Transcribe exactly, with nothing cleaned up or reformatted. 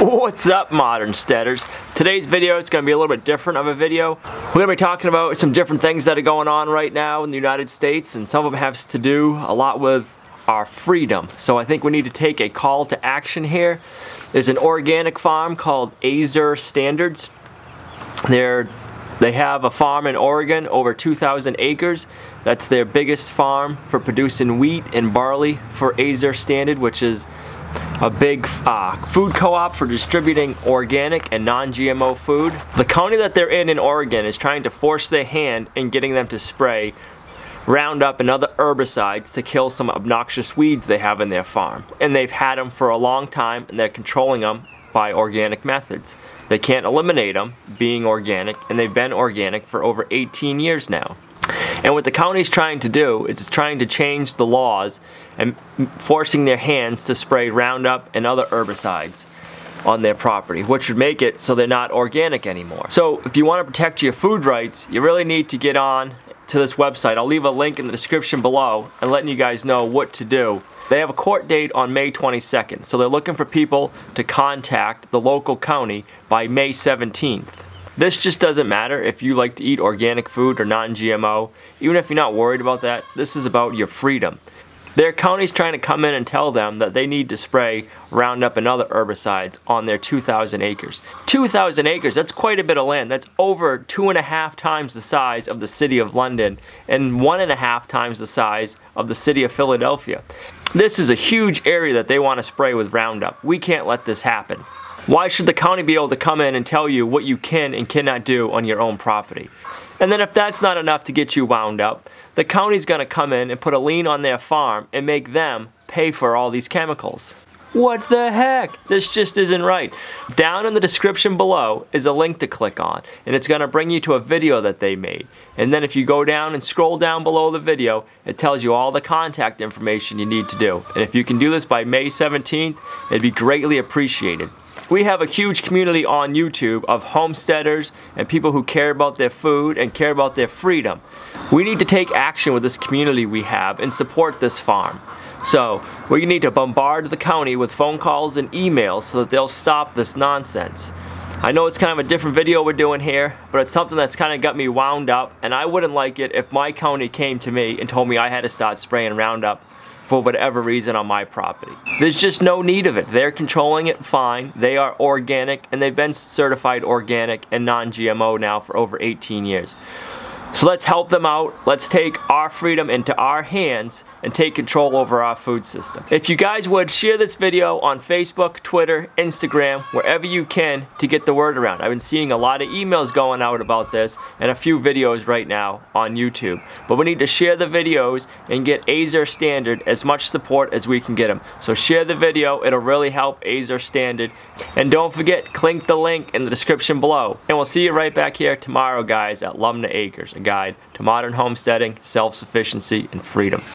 What's up, modern steaders? Today's video is going to be a little bit different of a video. We're going to be talking about some different things that are going on right now in the United States, and some of them have to do a lot with our freedom. So I think we need to take a call to action here. There's an organic farm called Azure Standards. They're They have a farm in Oregon, over two thousand acres. That's their biggest farm for producing wheat and barley for Azure Standard, which is a big uh, food co-op for distributing organic and non-G M O food. The county that they're in in Oregon is trying to force their hand in getting them to spray Roundup and other herbicides to kill some obnoxious weeds they have in their farm. And they've had them for a long time, and they're controlling them by organic methods. They can't eliminate them being organic, and they've been organic for over eighteen years now. And what the county's trying to do is trying to change the laws and forcing their hands to spray Roundup and other herbicides on their property, which would make it so they're not organic anymore. So if you want to protect your food rights, you really need to get on to this website. I'll leave a link in the description below and letting you guys know what to do. They have a court date on May twenty-second, so they're looking for people to contact the local county by May seventeenth. This just doesn't matter if you like to eat organic food or non-G M O. Even if you're not worried about that, this is about your freedom. Their county's trying to come in and tell them that they need to spray Roundup and other herbicides on their two thousand acres. two thousand acres, that's quite a bit of land. That's over two and a half times the size of the city of London and one and a half times the size of the city of Philadelphia. This is a huge area that they want to spray with Roundup. We can't let this happen. Why should the county be able to come in and tell you what you can and cannot do on your own property? And then if that's not enough to get you wound up, the county's going to come in and put a lien on their farm and make them pay for all these chemicals. What the heck? This just isn't right. Down in the description below is a link to click on, and it's going to bring you to a video that they made. And then if you go down and scroll down below the video, it tells you all the contact information you need to do. And if you can do this by May seventeenth, it'd be greatly appreciated. We have a huge community on YouTube of homesteaders and people who care about their food and care about their freedom. We need to take action with this community we have and support this farm. So we need to bombard the county with phone calls and emails so that they'll stop this nonsense. I know it's kind of a different video we're doing here, but it's something that's kind of got me wound up, and I wouldn't like it if my county came to me and told me I had to start spraying Roundup for whatever reason on my property. There's just no need of it. They're controlling it fine. They are organic, and they've been certified organic and non-G M O now for over eighteen years. So let's help them out. Let's take our freedom into our hands and take control over our food system. If you guys would, share this video on Facebook, Twitter, Instagram, wherever you can to get the word around. I've been seeing a lot of emails going out about this and a few videos right now on YouTube. But we need to share the videos and get Azure Standard as much support as we can get them. So share the video. It'll really help Azure Standard. And don't forget, click the link in the description below. And we'll see you right back here tomorrow, guys, at Lumnah Acres, a guide to modern homesteading, self-sufficiency, and freedom.